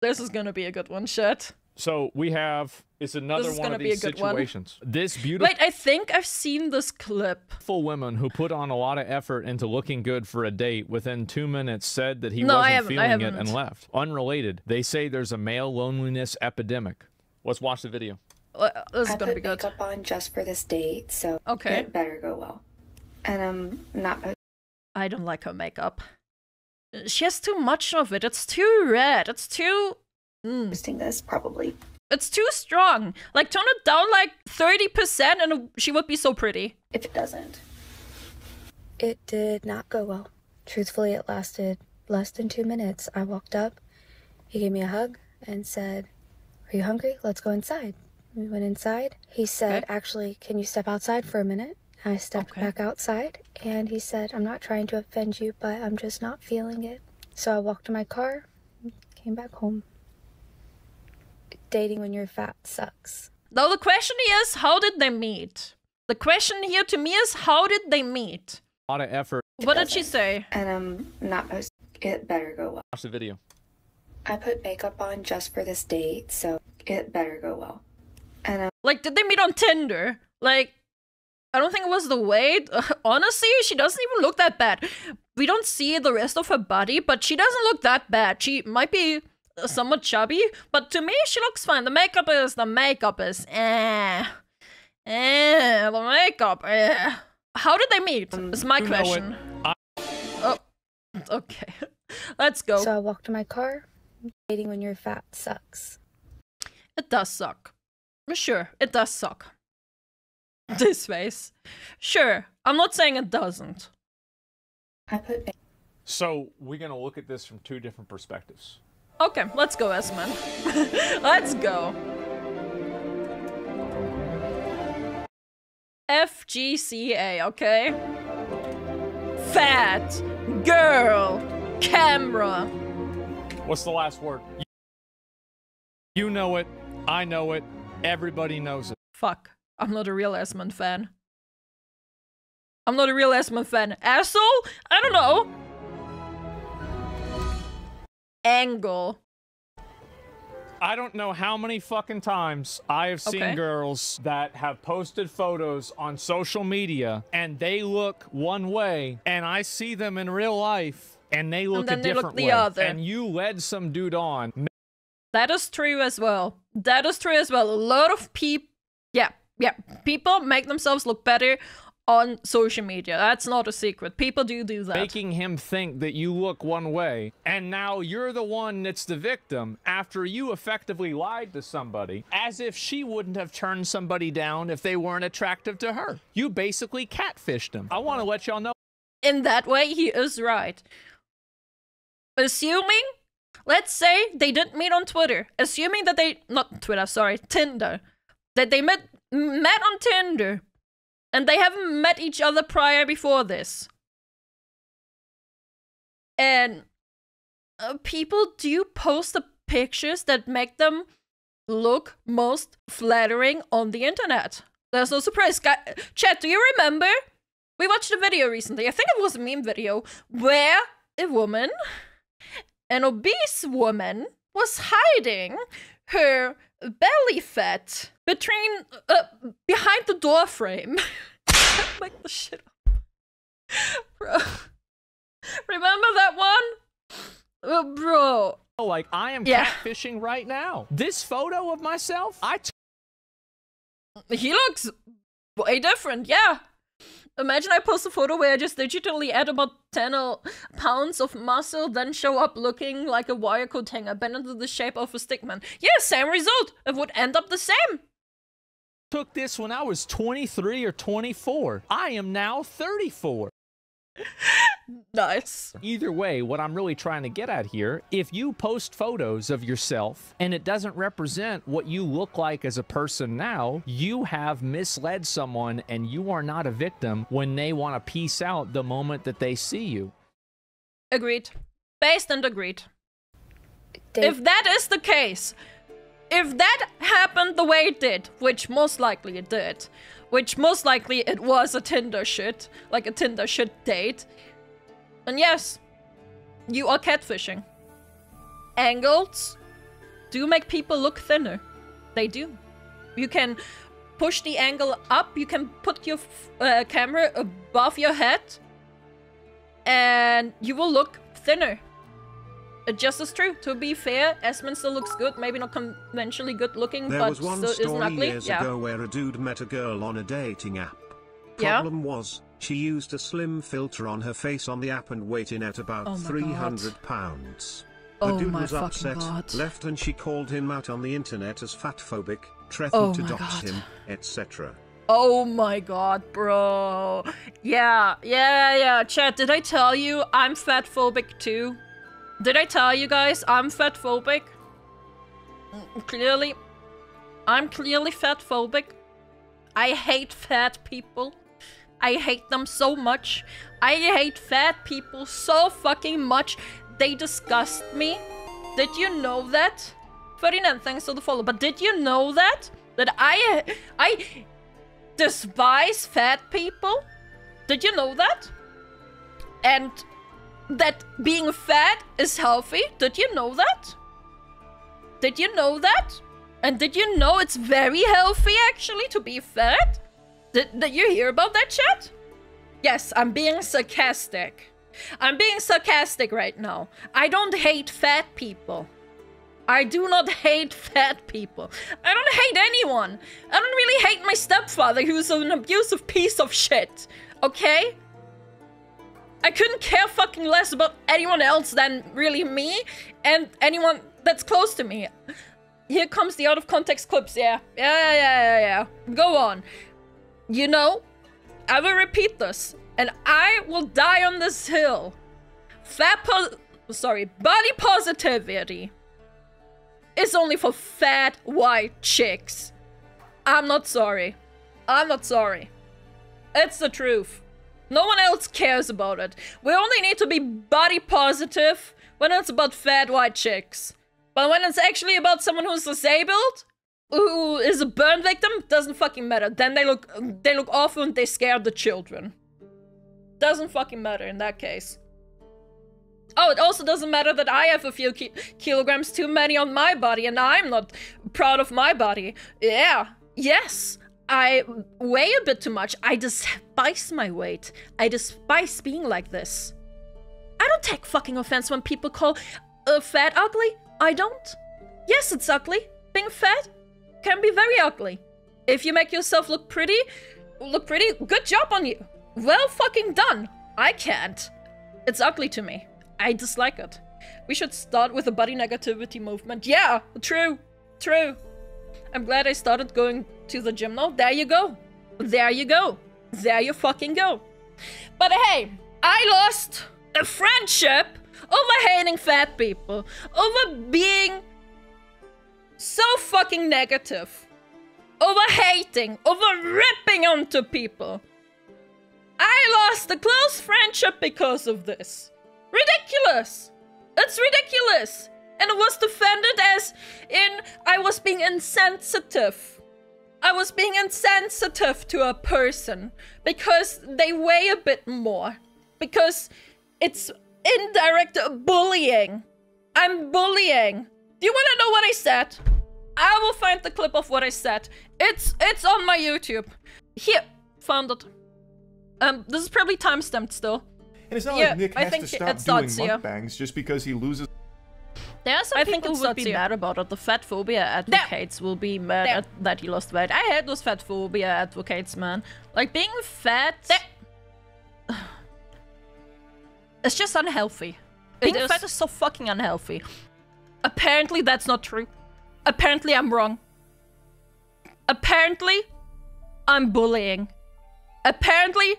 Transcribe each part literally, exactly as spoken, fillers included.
This is gonna be a good one, shit. So we have, it's another one of these situations. This beautiful- Wait, I think I've seen this clip. Full women who put on a lot of effort into looking good for a date within two minutes said that he no, wasn't feeling it and left. Unrelated, they say there's a male loneliness epidemic. Let's watch the video. Uh, this is I gonna put be good. Makeup on just for this date, so okay. It better go well. And I'm not- I don't like her makeup. She has too much of it. It's too red. It's too... Mm. This probably. It's too strong. Like, tone it down like thirty percent and she would be so pretty. If it doesn't. It did not go well. Truthfully, it lasted less than two minutes. I walked up. He gave me a hug and said, "Are you hungry? Let's go inside." We went inside. He said, okay. "Actually, can you step outside for a minute?" I stepped okay. back outside, and he said, "I'm not trying to offend you, but I'm just not feeling it." So I walked to my car and came back home. Dating when you're fat sucks. Now the question is, how did they meet? The question here to me is, how did they meet? A lot of effort. What did she say? And I'm not posting. It better go well. Watch the video. I put makeup on just for this date, so it better go well. And I'm like, did they meet on Tinder? Like, I don't think it was the way. Honestly, she doesn't even look that bad. We don't see the rest of her body, but she doesn't look that bad. She might be somewhat chubby, but to me, she looks fine. The makeup is, the makeup is, eh. Eh, the makeup, eh. How did they meet? Is my question. Oh, okay. Let's go. So I walked to my car. Dating when you're fat sucks. It does suck. Sure, it does suck. This face. Sure, I'm not saying it doesn't. So, we're gonna look at this from two different perspectives. Okay, let's go, S-Man. Let's go. F G C A, okay? Fat. Girl. Camera. What's the last word? You know it. I know it. Everybody knows it. Fuck. I'm not a real S-Man fan. I'm not a real S-Man fan. Asshole? I don't know. Angle. I don't know how many fucking times I have seen okay. girls that have posted photos on social media and they look one way and I see them in real life and they look and a different look the way. Other. And you led some dude on. That is true as well. That is true as well. A lot of people, yeah. Yeah, people make themselves look better on social media. That's not a secret. People do do that. Making him think that you look one way, and now you're the one that's the victim after you effectively lied to somebody, as if she wouldn't have turned somebody down if they weren't attractive to her. You basically catfished him. I want to let y'all know. In that way, he is right. Assuming, let's say they didn't meet on Twitter. Assuming that they, not Twitter, sorry, Tinder. That they met met on Tinder, and they haven't met each other prior before this. And uh, people do post the pictures that make them look most flattering on the internet. There's no surprise. Guy Chat, do you remember? We watched a video recently, I think it was a meme video, where a woman, an obese woman, was hiding her belly fat between uh, behind the door frame. Like the shit up. Bro, remember that one? Uh, bro, like I am yeah. catfishing right now. This photo of myself, I t he looks way different. Yeah, imagine I post a photo where I just digitally add about ten pounds of muscle, then show up looking like a wire coat hanger bent into the shape of a stickman. Yeah, same result. It would end up the same. Took this when I was twenty-three or twenty-four. I am now thirty-four. Nice. Either way, what I'm really trying to get at here, if you post photos of yourself and it doesn't represent what you look like as a person now, you have misled someone and you are not a victim when they want to peace out the moment that they see you. Agreed. Based and agreed. Dave. If that is the case, if that happened the way it did, which most likely it did, which most likely it was a Tinder shit, like a Tinder shit date. And yes, you are catfishing. Angles, do make people look thinner. They do. You can push the angle up, you can put your uh, camera above your head, and you will look thinner. It just is true. To be fair, Esmond still looks good, maybe not conventionally good looking, there but was one still story isn't ugly. Years yeah. ago where a dude met a girl on a dating app. Problem yeah. was, she used a slim filter on her face on the app and weighed in at about oh three hundred pounds. The oh dude my was upset, God. left, and she called him out on the internet as fatphobic, threatened oh to dox God. him, et cetera. Oh my God, bro. Yeah, yeah, yeah. Chat, did I tell you I'm fatphobic too? Did I tell you guys I'm fatphobic? Clearly. I'm clearly fatphobic. I hate fat people. I hate them so much. I hate fat people so fucking much. They disgust me. Did you know that? Ferdinand, thanks for the follow. But did you know that? That I... I... despise fat people? Did you know that? And... that being fat is healthy? Did you know that? Did you know that? And did you know it's very healthy, actually, to be fat? Did, did you hear about that, chat? Yes, I'm being sarcastic. I'm being sarcastic right now. I don't hate fat people. I do not hate fat people. I don't hate anyone. I don't really hate my stepfather, who's an abusive piece of shit. Okay? I couldn't care fucking less about anyone else than really me and anyone that's close to me. Here comes the out of context clips, yeah. Yeah, yeah, yeah, yeah. Go on. You know, I will repeat this. And I will die on this hill. Fat po- sorry, body positivity is only for fat white chicks. I'm not sorry. I'm not sorry. It's the truth. No one else cares about it. We only need to be body positive when it's about fat white chicks. But when it's actually about someone who's disabled, who is a burn victim, doesn't fucking matter. Then they look, they look awful and they scare the children. Doesn't fucking matter in that case. Oh, it also doesn't matter that I have a few ki kilograms too many on my body and I'm not proud of my body. Yeah. Yes. I weigh a bit too much. I despise my weight. I despise being like this. I don't take fucking offense when people call uh, fat ugly. I don't. Yes, it's ugly. Being fat can be very ugly. If you make yourself look pretty, look pretty, good job on you. Well fucking done. I can't. It's ugly to me. I dislike it. We should start with the body negativity movement. Yeah, true. True. I'm glad I started going to the gym now. There you go. There you go. There you fucking go. But hey, I lost a friendship over hating fat people. Over being so fucking negative. Over hating. Over ripping onto people. I lost a close friendship because of this. Ridiculous! It's ridiculous! And it was defended as in I was being insensitive. I was being insensitive to a person because they weigh a bit more. Because it's indirect bullying. I'm bullying. Do you want to know what I said? I will find the clip of what I said. It's, it's on my YouTube. Here, found it. Um, this is probably timestamped still. And it's not yeah, like Nick has I think to stop it starts, doing mukbangs yeah. just because he loses. There are some I people who would be here. mad about it. The fatphobia advocates there. will be mad at that he lost weight. I hate those fatphobia advocates, man. Like, being fat... There. It's just unhealthy. Being is. fat is so fucking unhealthy. Apparently, that's not true. Apparently, I'm wrong. Apparently, I'm bullying. Apparently,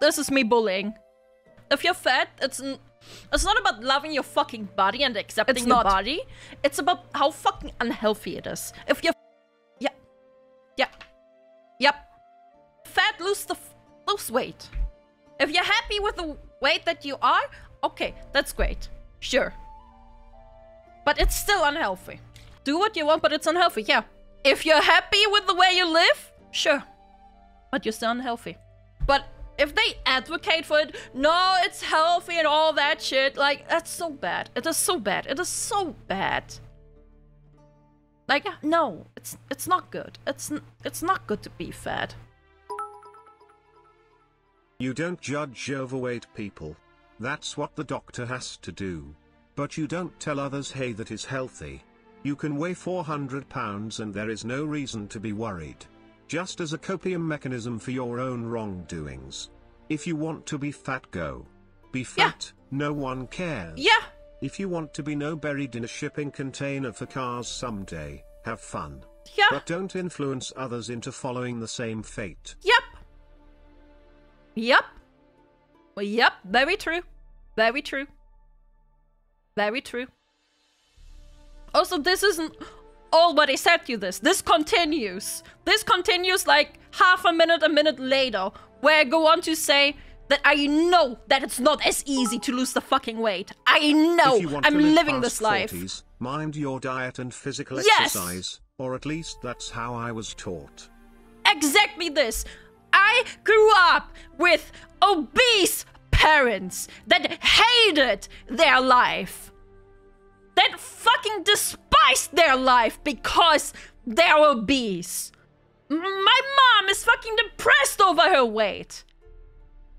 this is me bullying. If you're fat, it's n it's not about loving your fucking body and accepting it's your not. body. It's about how fucking unhealthy it is. If you're yeah, yeah, yep. Fat, lose the f lose weight. If you're happy with the weight that you are, okay, that's great, sure. But it's still unhealthy. Do what you want, but it's unhealthy. Yeah. If you're happy with the way you live, sure. But you're still unhealthy. But if they advocate for it, no, it's healthy and all that shit, like, that's so bad. It is so bad. It is so bad. Like, no, it's it's not good. It's it's not good to be fat. You don't judge overweight people. That's what the doctor has to do. But you don't tell others, hey, that is healthy. You can weigh four hundred pounds and there is no reason to be worried. Just as a coping mechanism for your own wrongdoings. If you want to be fat, go. Be fat, yeah. No one cares. Yeah. If you want to be no buried in a shipping container for cars someday, have fun. Yeah. But don't influence others into following the same fate. Yep. Yep. Well, yep, very true. Very true. Very true. Also, this isn't all what I said to you this. This continues. This continues like half a minute, a minute later, where I go on to say that I know that it's not as easy to lose the fucking weight. I know I'm living this life. forties, mind your diet and physical yes. exercise, or at least that's how I was taught. Exactly this. I grew up with obese parents that hated their life. That fucking despised their life because they're obese. My mom is fucking depressed over her weight.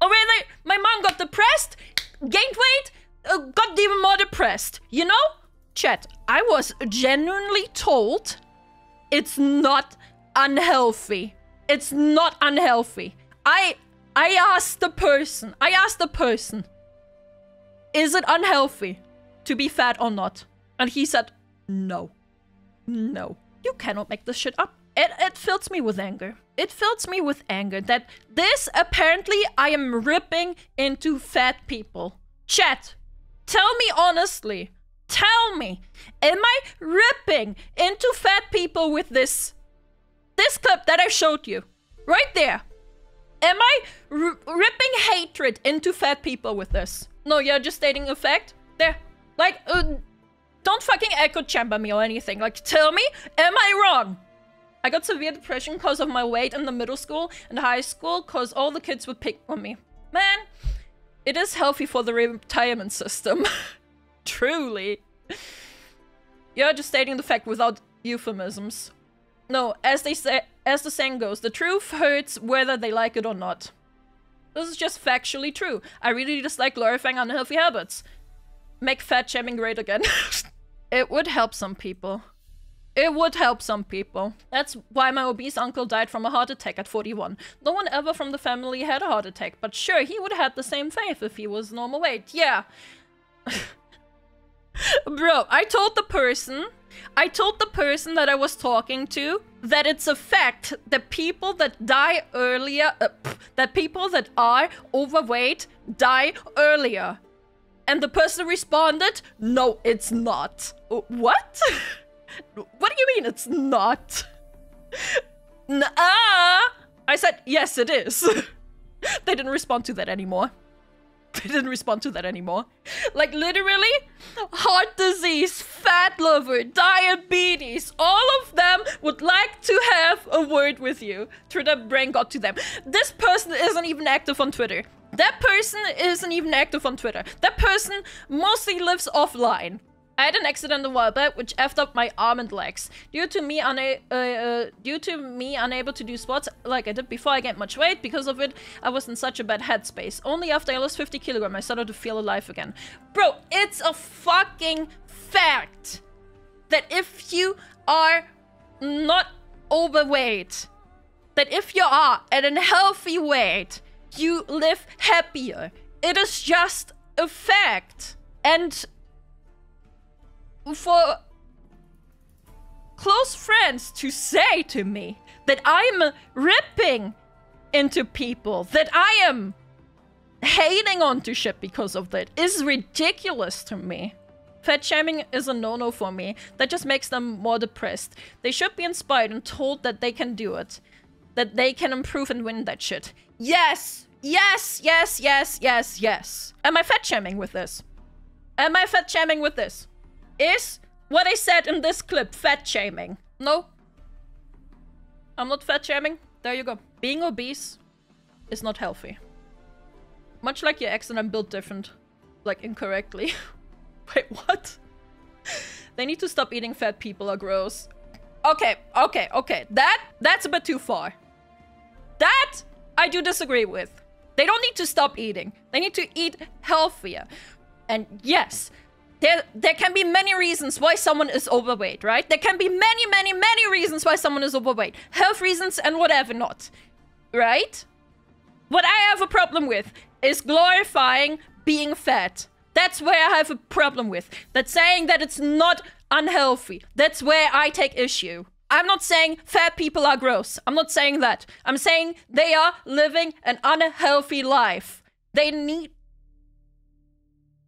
Or rather, my mom got depressed, gained weight, uh, got even more depressed. You know? Chat, I was genuinely told it's not unhealthy. It's not unhealthy. I I asked the person, I asked the person, is it unhealthy to be fat or not? And he said, no. No. You cannot make this shit up. It, it fills me with anger. It fills me with anger that this, apparently, I am ripping into fat people. Chat, tell me honestly. Tell me. Am I ripping into fat people with this? This clip that I showed you. Right there. Am I ripping hatred into fat people with this? No, you're just stating a fact. There. Like, uh, don't fucking echo chamber me or anything. Like, tell me, am I wrong? I got severe depression because of my weight in the middle school and high school because all the kids would pick on me. Man, it is healthy for the retirement system. Truly. You're just stating the fact without euphemisms. No, as they say, as the saying goes, the truth hurts whether they like it or not. This is just factually true. I really dislike glorifying unhealthy habits. Make fat shaming great again. It would help some people. It would help some people. That's why my obese uncle died from a heart attack at forty-one. No one ever from the family had a heart attack, but sure, he would have had the same faith if he was normal weight. Yeah. Bro, I told the person, I told the person that I was talking to that it's a fact that people that die earlier, uh, pff, that people that are overweight die earlier. And the person responded, no, it's not. What? What do you mean it's not? Nuh-uh. I said, yes, it is. They didn't respond to that anymore. They didn't respond to that anymore. Like, literally, heart disease, fat liver, diabetes, all of them would like to have a word with you. Twitter brain got to them. This person isn't even active on Twitter. That person isn't even active on Twitter. That person mostly lives offline. I had an accident a while back, which effed up my arm and legs. Due to me una uh, uh, due to me unable to do sports like I did before, I gained much weight. Because of it, I was in such a bad headspace. Only after I lost fifty kilograms, I started to feel alive again. Bro, it's a fucking fact that if you are not overweight, that if you are at a healthy weight, you live happier. It is just a fact. And for close friends to say to me that I'm ripping into people, that I am hating onto shit because of that, is ridiculous to me. Fat shaming is a no-no for me. That just makes them more depressed. They should be inspired and told that they can do it, that they can improve and win that shit. Yes, yes, yes, yes, yes, yes. Am I fat shaming with this? Am I fat shaming with this? Is what I said in this clip fat shaming? No. I'm not fat shaming. There you go. Being obese is not healthy. Much like your ex, and I'm built different. Like, incorrectly. Wait, what? They need to stop eating fat people are gross. okay, okay, okay. That, that's a bit too far. That, I do disagree with. They don't need to stop eating. They need to eat healthier. And yes, there, there can be many reasons why someone is overweight, right? There can be many, many, many reasons why someone is overweight. Health reasons and whatever not, right? What I have a problem with is glorifying being fat. That's where I have a problem with. That's saying that it's not unhealthy. That's where I take issue. I'm not saying fat people are gross. I'm not saying that. I'm saying they are living an unhealthy life. They need...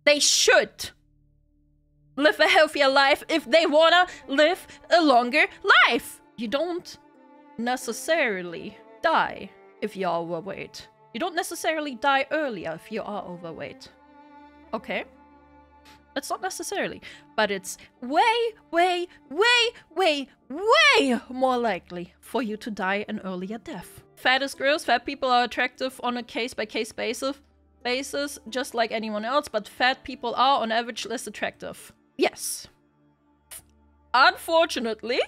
They should live a healthier life if they wanna live a longer life. You don't necessarily die if you're overweight. You don't necessarily die earlier if you are overweight. Okay? That's not necessarily. But it's way, way, way, way, way more likely for you to die an earlier death. Fat is gross. Fat people are attractive on a case-by-case basis. basis, just like anyone else, but fat people are on average less attractive. Yes. Unfortunately,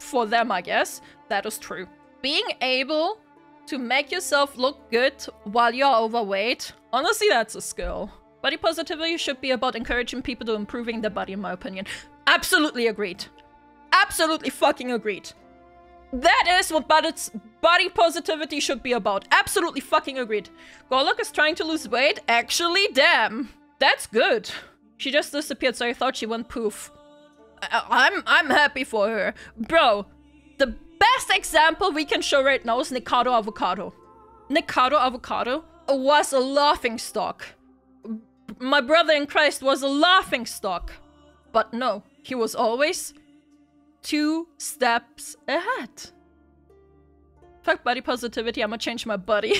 for them, I guess, that is true. Being able to make yourself look good while you're overweight, honestly, that's a skill. Body positivity should be about encouraging people to improving their body, in my opinion. Absolutely agreed. Absolutely fucking agreed. That is what body positivity should be about. Absolutely fucking agreed. Gorlock is trying to lose weight. Actually, damn. That's good. She just disappeared, so I thought she went poof. I I'm, I'm happy for her. Bro, the best example we can show right now is Nikado Avocado. Nikado Avocado was a laughingstock. My brother in Christ was a laughingstock. But no, he was always... two steps ahead. Fuck body positivity, I'm gonna change my body.